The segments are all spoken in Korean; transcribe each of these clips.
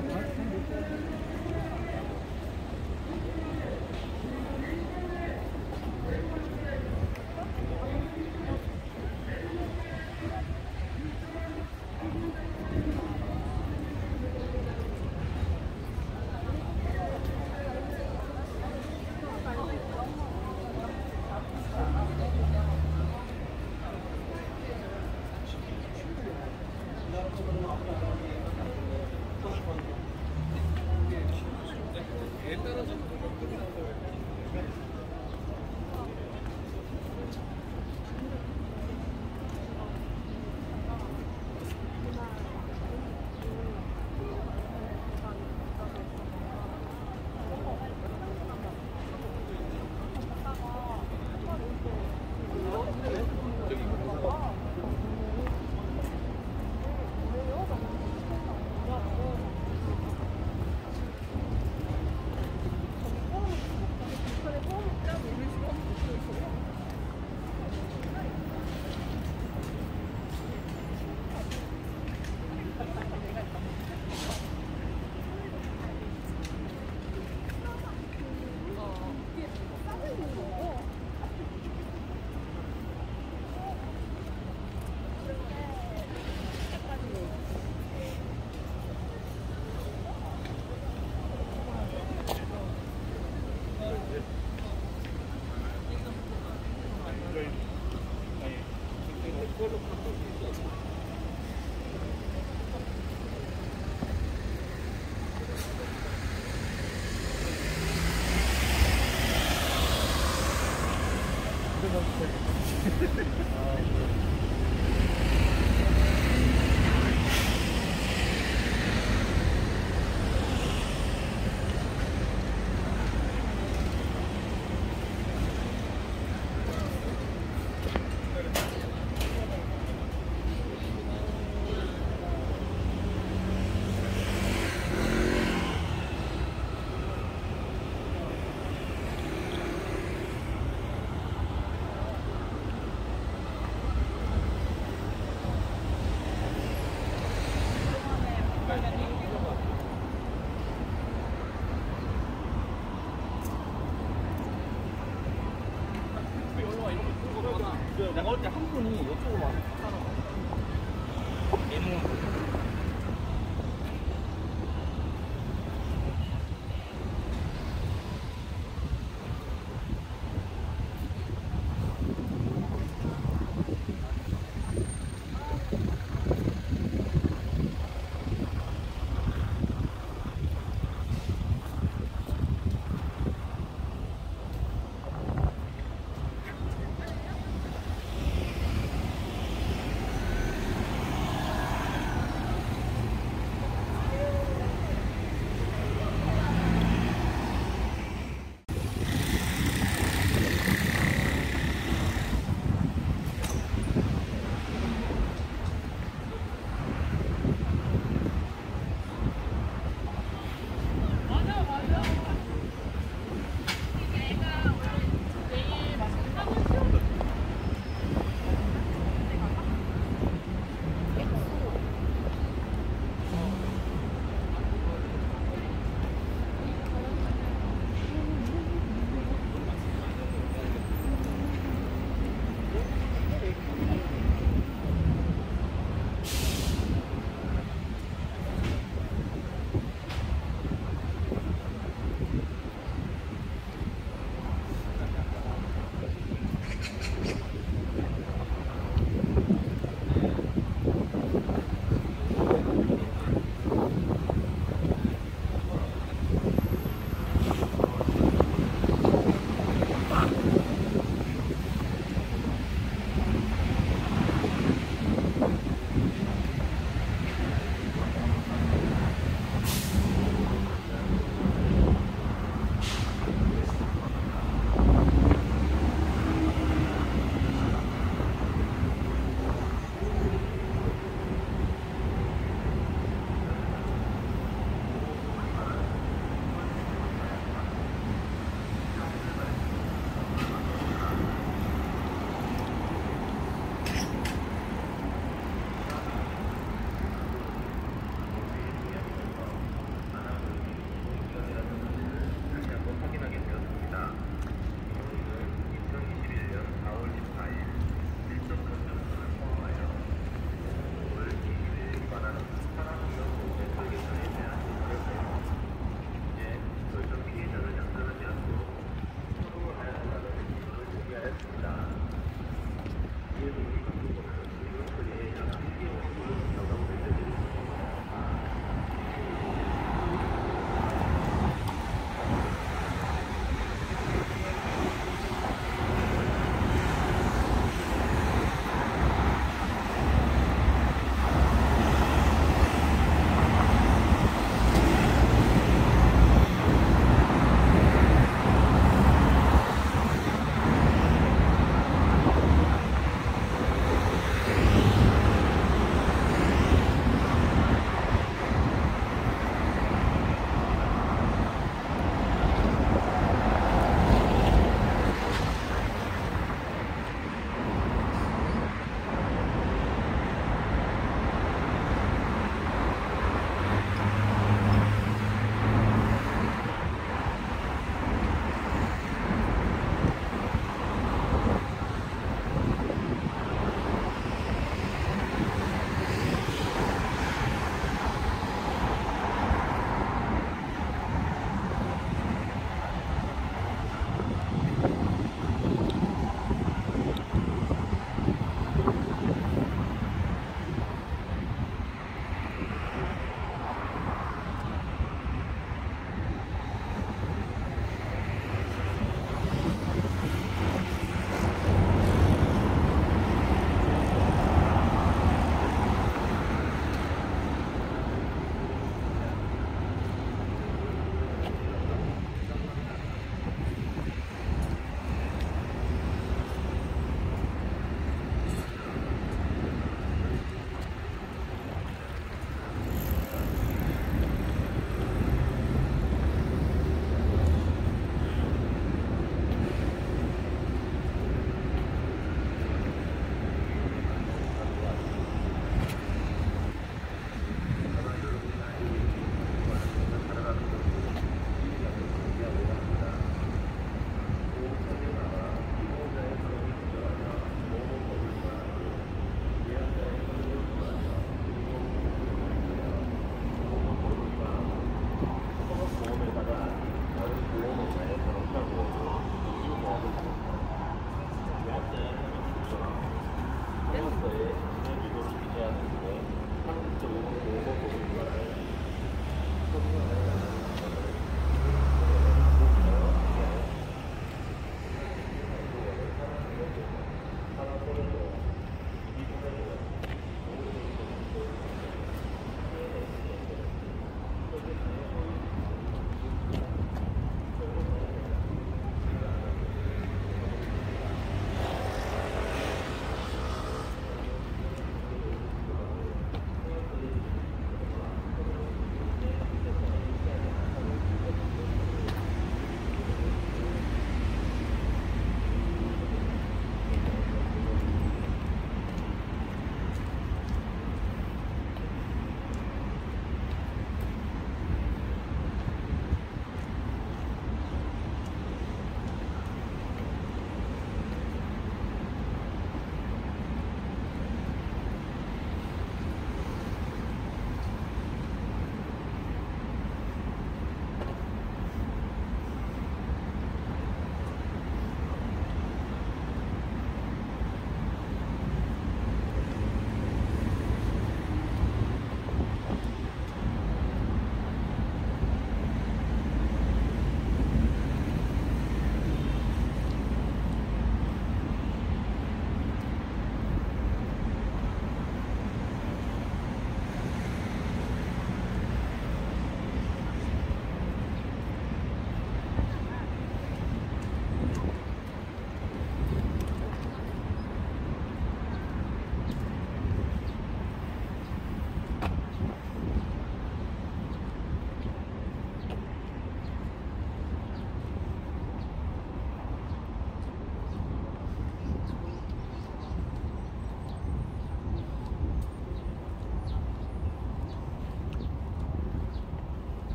내가 올 때 한 분이 이쪽으로 와서 사러 가요.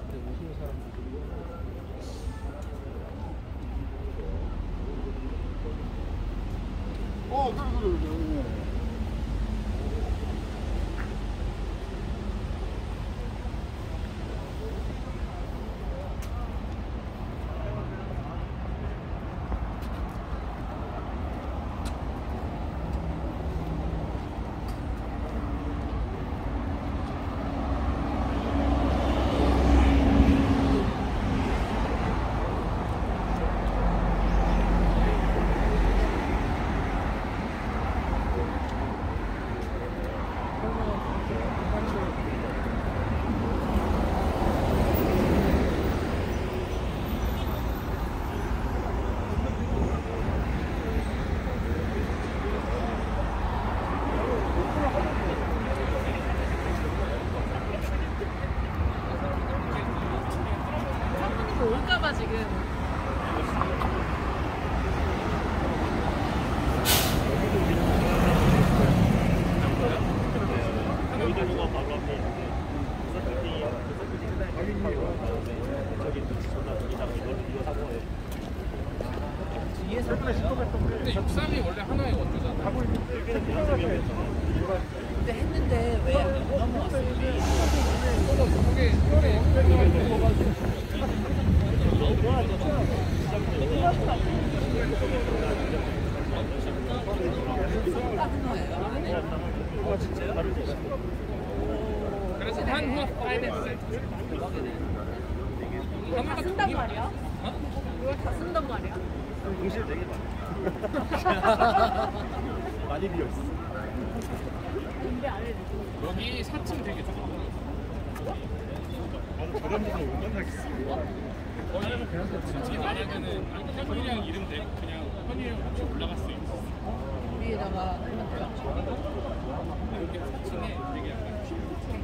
그래. 올까봐 지금. 근데 육삼이 원래 하나의 원조잖아. 근데 했는데 왜 안 넘어왔어요? 그게 그래서 한국 파이낸스 다 쓴단 말이야? 어? 이걸 다 쓴단 말이야? 공실 되게 많아. 많이 비어있어. 여기 4층 되게 좋아. 나도 저런 분을 못 만나겠어. 거기는 솔직히 말하면은 현일이랑 이름 대고 그냥 현일이랑 같이 올라갈 수 있어. 위에다가 그냥 이렇게 4층에 되게 약간 쉼터처럼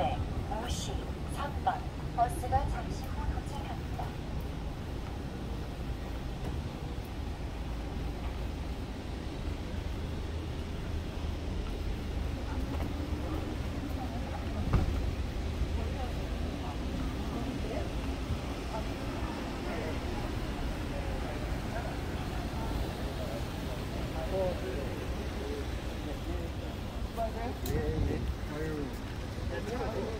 열대 5시 3번 버스가 잠시 후 도착합니다. 네.